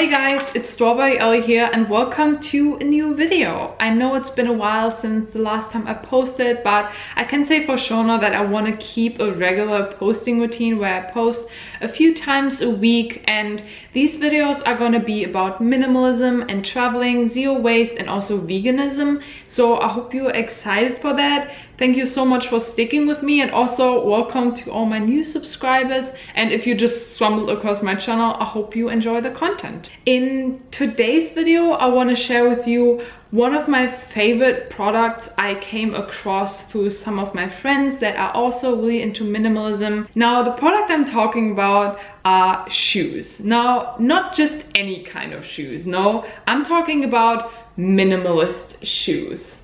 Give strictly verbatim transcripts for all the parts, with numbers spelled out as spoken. Hey guys, it's Strawberry Ellie here and welcome to a new video. I know it's been a while since the last time I posted, but I can say for sure now that I want to keep a regular posting routine where I post a few times a week, and these videos are going to be about minimalism and traveling, zero waste, and also veganism. So I hope you're excited for that. Thank you so much for sticking with me, and also welcome to all my new subscribers. And if you just stumbled across my channel, I hope you enjoy the content. In today's video, I want to share with you one of my favorite products I came across through some of my friends that are also really into minimalism. Now, the product I'm talking about are shoes. Now, not just any kind of shoes. No, I'm talking about minimalist shoes.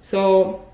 So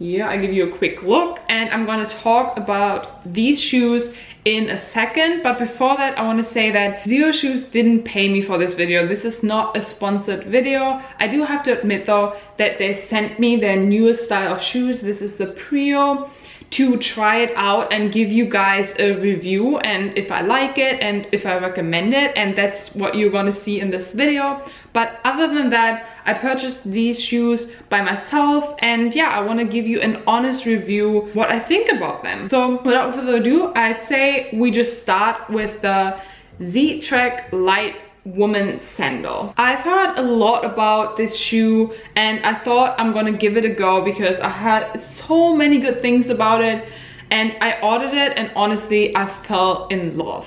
yeah, I give you a quick look, and I'm going to talk about these shoes in a second. But before that, I want to say that Xero Shoes didn't pay me for this video. This is not a sponsored video. I do have to admit though that they sent me their newest style of shoes. This is the Prio, to try it out and give you guys a review, and if I like it and if I recommend it, and that's what you're gonna see in this video. But other than that, I purchased these shoes by myself, and yeah, I want to give you an honest review what I think about them. So without further ado, I'd say we just start with the Z-Trek Lite Woman sandal. I've heard a lot about this shoe, and I thought I'm gonna give it a go because I heard so many good things about it, and I ordered it, and honestly I fell in love.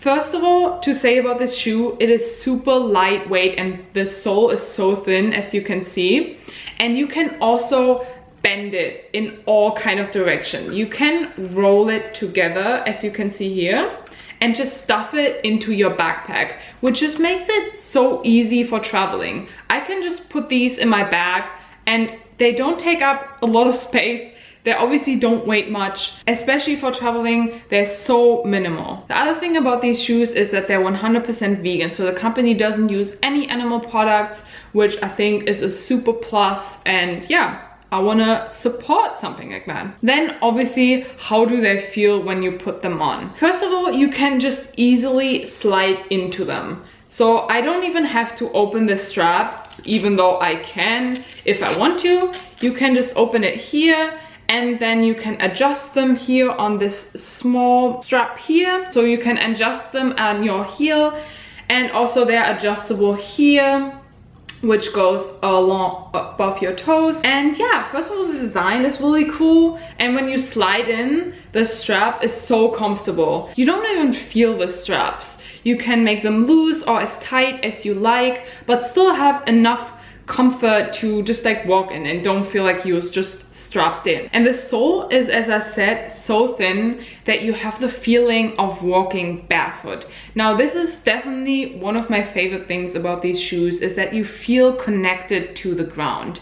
First of all, to say about this shoe, it is super lightweight and the sole is so thin, as you can see, and you can also bend it in all kind of direction. You can roll it together, as you can see here, and just stuff it into your backpack, which just makes it so easy for traveling. I can just put these in my bag, and they don't take up a lot of space. They obviously don't weigh much, especially for traveling. They're so minimal. The other thing about these shoes is that they're one hundred percent vegan. So the company doesn't use any animal products, which I think is a super plus. And yeah, I want to support something like that. Then obviously, how do they feel when you put them on? First of all, you can just easily slide into them. So I don't even have to open the strap, even though I can if I want to. You can just open it here, and then you can adjust them here on this small strap here. So you can adjust them on your heel, and also they're adjustable here, which goes along above your toes. And yeah, first of all, the design is really cool, and when you slide in, the strap is so comfortable. You don't even feel the straps. You can make them loose or as tight as you like, but still have enough comfort to just like walk in and don't feel like you're just strapped in. And the sole is, as I said, so thin that you have the feeling of walking barefoot. Now, this is definitely one of my favorite things about these shoes, is that you feel connected to the ground,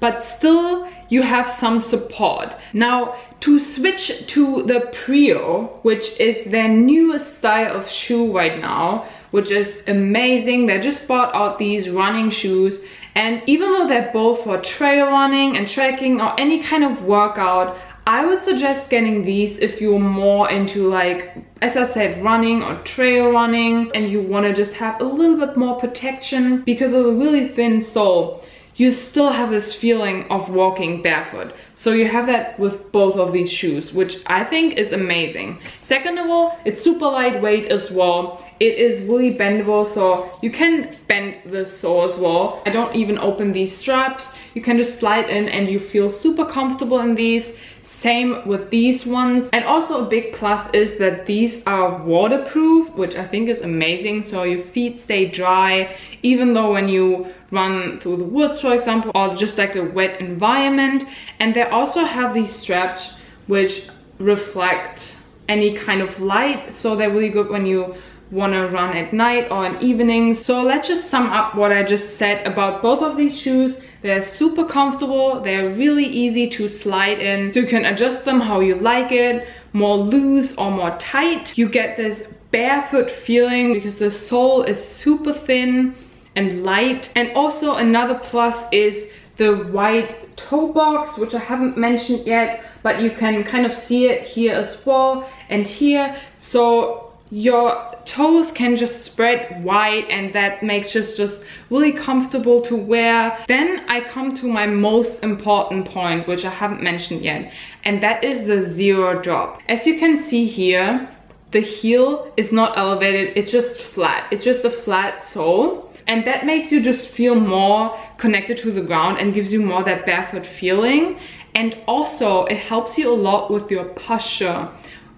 but still you have some support. Now, to switch to the Prio, which is their newest style of shoe right now, which is amazing. They just bought out these running shoes, and even though they're both for trail running and trekking or any kind of workout, I would suggest getting these if you're more into, like, as I said, running or trail running, and you want to just have a little bit more protection. Because of the really thin sole, you still have this feeling of walking barefoot. So you have that with both of these shoes, which I think is amazing. Second of all, it's super lightweight as well. It is really bendable, so you can bend the sole as well. I don't even open these straps. You can just slide in and you feel super comfortable in these. Same with these ones. And also a big plus is that these are waterproof, which I think is amazing. So your feet stay dry, even though when you run through the woods, for example, or just like a wet environment. And they also have these straps which reflect any kind of light, so they're really good when you want to run at night or in evenings. So let's just sum up what I just said about both of these shoes. They're super comfortable, they're really easy to slide in, so you can adjust them how you like it, more loose or more tight. You get this barefoot feeling because the sole is super thin and light. And also another plus is the white toe box, which I haven't mentioned yet, but you can kind of see it here as well and here. So your toes can just spread wide, and that makes just just really comfortable to wear. Then I come to my most important point, which I haven't mentioned yet, and that is the zero drop. As you can see here, the heel is not elevated, it's just flat. It's just a flat sole, and that makes you just feel more connected to the ground and gives you more that barefoot feeling. And also it helps you a lot with your posture,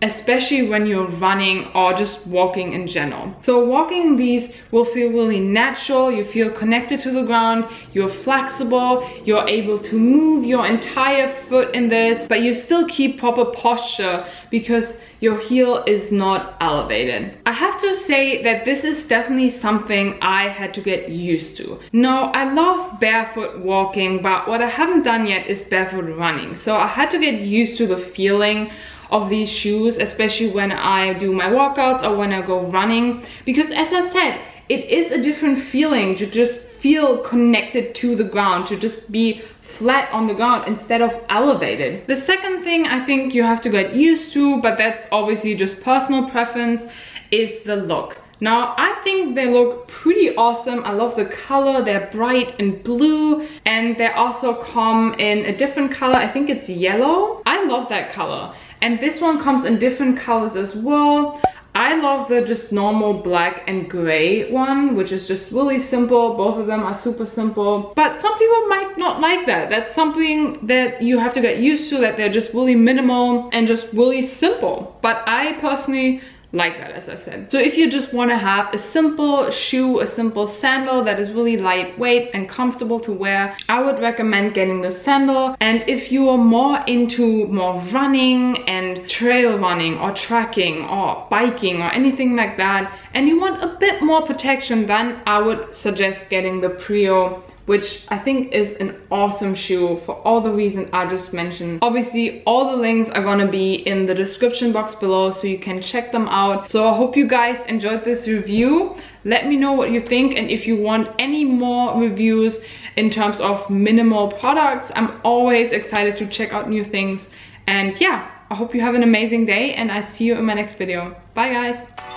especially when you're running or just walking in general. So walking these will feel really natural, you feel connected to the ground, you're flexible, you're able to move your entire foot in this, but you still keep proper posture because your heel is not elevated. I have to say that this is definitely something I had to get used to. No, I love barefoot walking, but what I haven't done yet is barefoot running. So I had to get used to the feeling of these shoes, especially when I do my workouts or when I go running, because as I said, it is a different feeling to just feel connected to the ground, to just be flat on the ground instead of elevated. The second thing I think you have to get used to, but that's obviously just personal preference, is the look. Now, I think they look pretty awesome. I love the color. They're bright and blue, and they also come in a different color. I think it's yellow. I love that color. And this one comes in different colors as well. I love the just normal black and gray one, which is just really simple. Both of them are super simple, but some people might not like that. That's something that you have to get used to, that they're just really minimal and just really simple. But I personally like that, as I said. So if you just want to have a simple shoe, a simple sandal that is really lightweight and comfortable to wear, I would recommend getting this sandal. And if you are more into more running and trail running or trekking or biking or anything like that, and you want a bit more protection, then I would suggest getting the Prio, which I think is an awesome shoe for all the reasons I just mentioned. Obviously, all the links are gonna be in the description box below, so you can check them out. So I hope you guys enjoyed this review. Let me know what you think, and if you want any more reviews in terms of minimal products, I'm always excited to check out new things. And yeah, I hope you have an amazing day, and I see you in my next video. Bye guys.